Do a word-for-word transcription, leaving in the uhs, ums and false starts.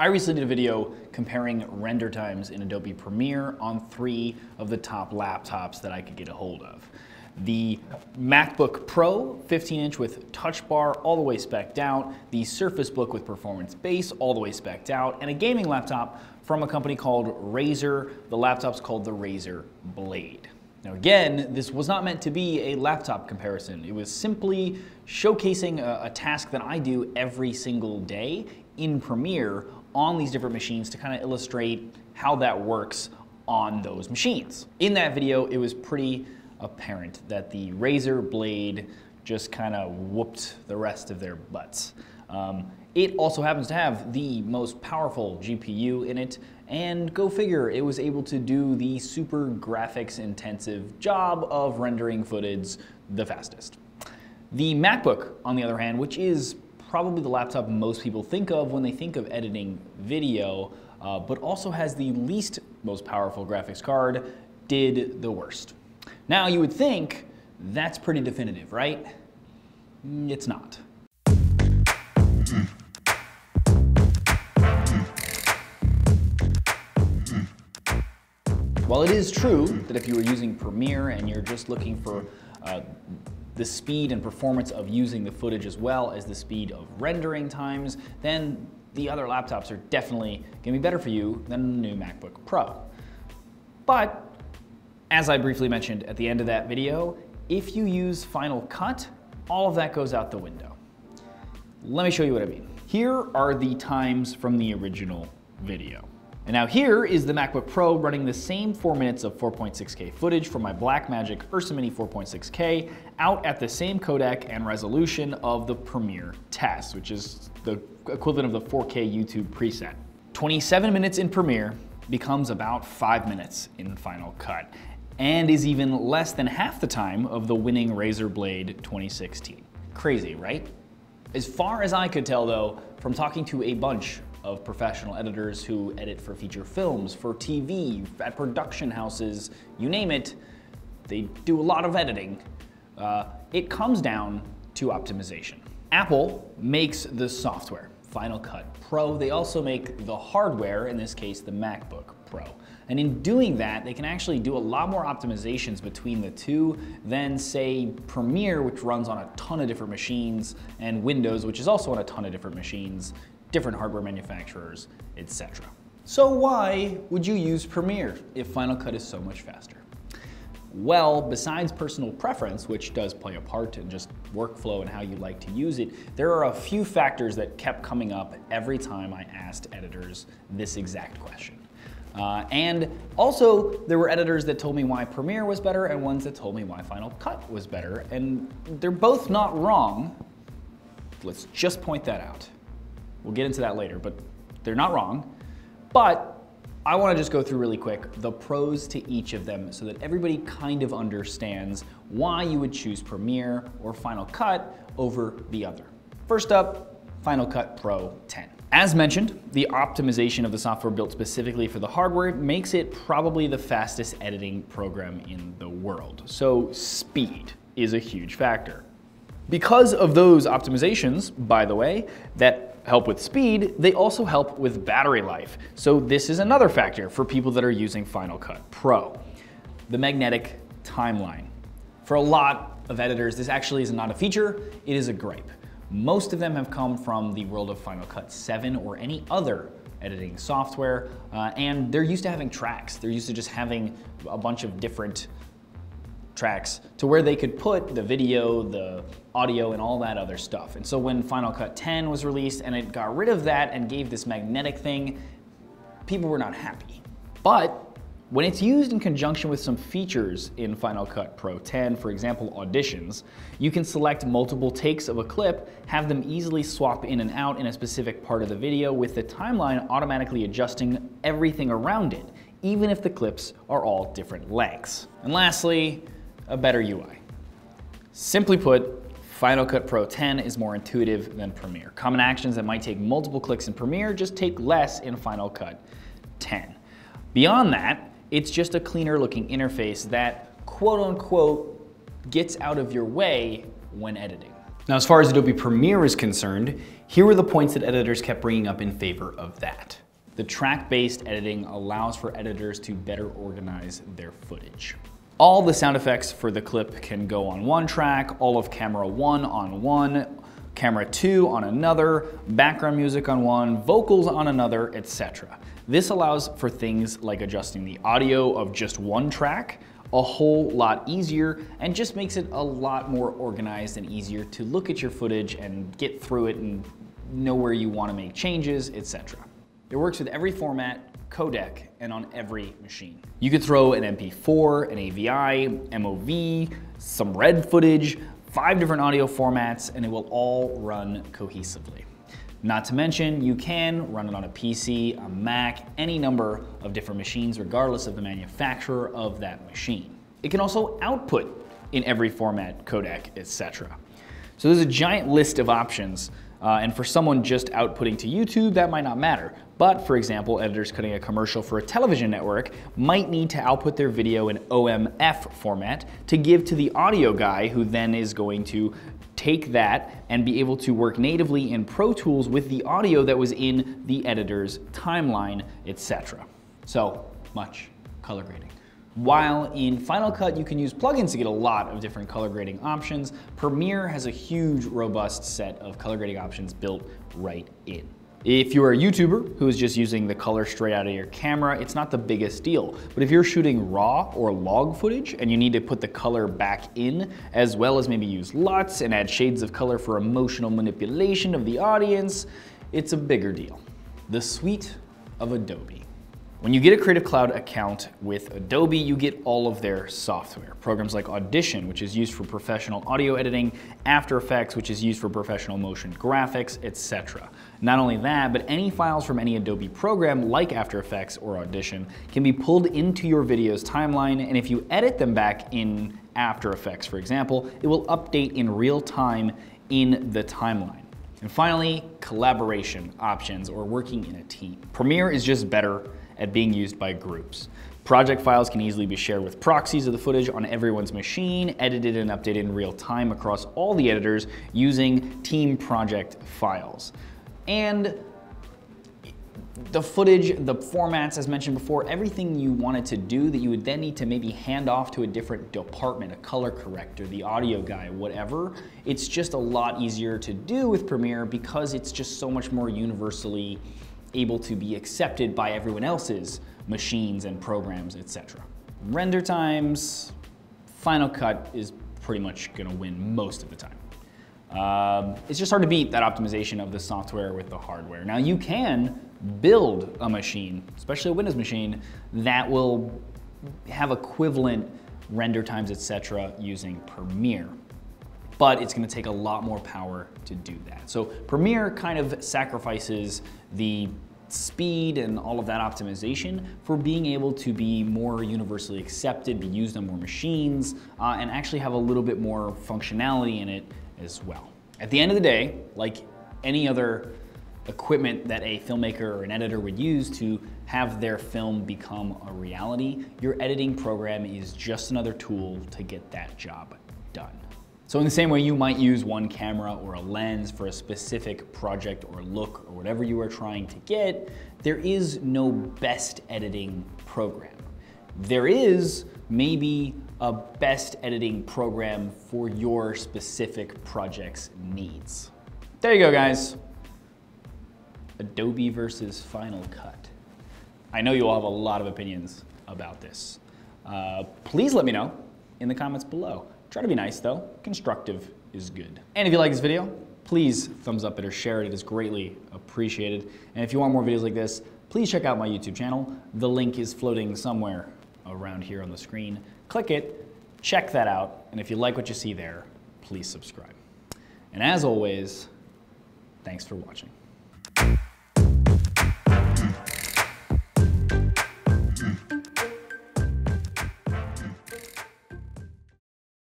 I recently did a video comparing render times in Adobe Premiere on three of the top laptops that I could get a hold of. The MacBook Pro, fifteen inch with touch bar all the way specced out, the Surface Book with performance base all the way specced out, and a gaming laptop from a company called Razer. The laptop's called the Razer Blade. Now again, this was not meant to be a laptop comparison. It was simply showcasing a, a task that I do every single day in Premiere on these different machines to kind of illustrate how that works on those machines. In that video, it was pretty apparent that the Razer Blade just kind of whooped the rest of their butts. Um, it also happens to have the most powerful G P U in it, and go figure, it was able to do the super graphics intensive job of rendering footage the fastest. The MacBook, on the other hand, which is probably the laptop most people think of when they think of editing video, uh, but also has the least most powerful graphics card, did the worst. Now you would think that's pretty definitive, right? It's not. While it is true that if you were using Premiere and you're just looking for uh, the speed and performance of using the footage as well as the speed of rendering times, then the other laptops are definitely gonna be better for you than the new MacBook Pro. But as I briefly mentioned at the end of that video, if you use Final Cut, all of that goes out the window. Let me show you what I mean. Here are the times from the original video. And now here is the MacBook Pro running the same four minutes of four point six K footage from my Blackmagic Ursa Mini four point six K out at the same codec and resolution of the Premiere test, which is the equivalent of the four K YouTube preset. twenty-seven minutes in Premiere becomes about five minutes in Final Cut and is even less than half the time of the winning Razer Blade twenty sixteen. Crazy, right? As far as I could tell though, from talking to a bunch of professional editors who edit for feature films, for T V, at production houses, you name it, they do a lot of editing. Uh, it comes down to optimization. Apple makes the software, Final Cut Pro. They also make the hardware, in this case, the MacBook Pro. And in doing that, they can actually do a lot more optimizations between the two than, say, Premiere, which runs on a ton of different machines, and Windows, which is also on a ton of different machines, different hardware manufacturers, et cetera. So why would you use Premiere if Final Cut is so much faster? Well, besides personal preference, which does play a part in just workflow and how you like to use it, there are a few factors that kept coming up every time I asked editors this exact question. Uh, and also, there were editors that told me why Premiere was better and ones that told me why Final Cut was better, and they're both not wrong. Let's just point that out. We'll get into that later, but they're not wrong. But I want to just go through really quick the pros to each of them so that everybody kind of understands why you would choose Premiere or Final Cut over the other. First up, Final Cut Pro ten. As mentioned, the optimization of the software built specifically for the hardware makes it probably the fastest editing program in the world. So speed is a huge factor. Because of those optimizations, by the way, that help with speed, they also help with battery life. So this is another factor for people that are using Final Cut Pro. The magnetic timeline. For a lot of editors, this actually is not a feature, it is a gripe. Most of them have come from the world of Final Cut seven or any other editing software, uh, and they're used to having tracks. They're used to just having a bunch of different tracks to where they could put the video, the audio, and all that other stuff. And so when Final Cut ten was released and it got rid of that and gave this magnetic thing, people were not happy. But when it's used in conjunction with some features in Final Cut Pro ten, for example, auditions, you can select multiple takes of a clip, have them easily swap in and out in a specific part of the video with the timeline automatically adjusting everything around it, even if the clips are all different lengths. And lastly, a better U I. Simply put, Final Cut Pro ten is more intuitive than Premiere. Common actions that might take multiple clicks in Premiere just take less in Final Cut ten. Beyond that, it's just a cleaner looking interface that, quote unquote, gets out of your way when editing. Now, as far as Adobe Premiere is concerned, here were the points that editors kept bringing up in favor of that. The track-based editing allows for editors to better organize their footage. All the sound effects for the clip can go on one track, all of camera one on one, camera two on another, background music on one, vocals on another, et cetera. This allows for things like adjusting the audio of just one track a whole lot easier, and just makes it a lot more organized and easier to look at your footage and get through it and know where you want to make changes, et cetera. It works with every format, codec, and on every machine. You could throw an M P four, an A V I, M O V, some RED footage, five different audio formats, and it will all run cohesively. Not to mention, you can run it on a P C, a Mac, any number of different machines, regardless of the manufacturer of that machine. It can also output in every format, codec, et cetera. So there's a giant list of options. Uh, and for someone just outputting to YouTube, that might not matter. But for example, editors cutting a commercial for a television network might need to output their video in O M F format to give to the audio guy, who then is going to take that and be able to work natively in Pro Tools with the audio that was in the editor's timeline, et cetera. So much color grading. While in Final Cut, you can use plugins to get a lot of different color grading options, Premiere has a huge, robust set of color grading options built right in. If you're a YouTuber who is just using the color straight out of your camera, it's not the biggest deal. But if you're shooting raw or log footage and you need to put the color back in, as well as maybe use LUTs and add shades of color for emotional manipulation of the audience, it's a bigger deal. The suite of Adobe. When you get a Creative Cloud account with Adobe, you get all of their software. Programs like Audition, which is used for professional audio editing, After Effects, which is used for professional motion graphics, et cetera. Not only that, but any files from any Adobe program like After Effects or Audition can be pulled into your video's timeline, and if you edit them back in After Effects, for example, it will update in real time in the timeline. And finally, collaboration options or working in a team. Premiere is just better at being used by groups. Project files can easily be shared with proxies of the footage on everyone's machine, edited and updated in real time across all the editors using team project files. And the footage, the formats, as mentioned before, everything you wanted to do that you would then need to maybe hand off to a different department, a color corrector, the audio guy, whatever. It's just a lot easier to do with Premiere because it's just so much more universally able to be accepted by everyone else's machines and programs, et cetera. Render times, Final Cut is pretty much gonna win most of the time. Um, it's just hard to beat that optimization of the software with the hardware. Now you can build a machine, especially a Windows machine, that will have equivalent render times, et cetera, using Premiere. But it's gonna take a lot more power to do that. So Premiere kind of sacrifices the speed and all of that optimization for being able to be more universally accepted, be used on more machines, uh, and actually have a little bit more functionality in it as well. At the end of the day, like any other equipment that a filmmaker or an editor would use to have their film become a reality, your editing program is just another tool to get that job done. So in the same way you might use one camera or a lens for a specific project or look or whatever you are trying to get, there is no best editing program. There is maybe a best editing program for your specific project's needs. There you go, guys. Adobe versus Final Cut. I know you all have a lot of opinions about this. Uh, please let me know in the comments below. Try to be nice though, constructive is good. And if you like this video, please thumbs up it or share it, it is greatly appreciated. And if you want more videos like this, please check out my YouTube channel. The link is floating somewhere around here on the screen. Click it, check that out, and if you like what you see there, please subscribe. And as always, thanks for watching.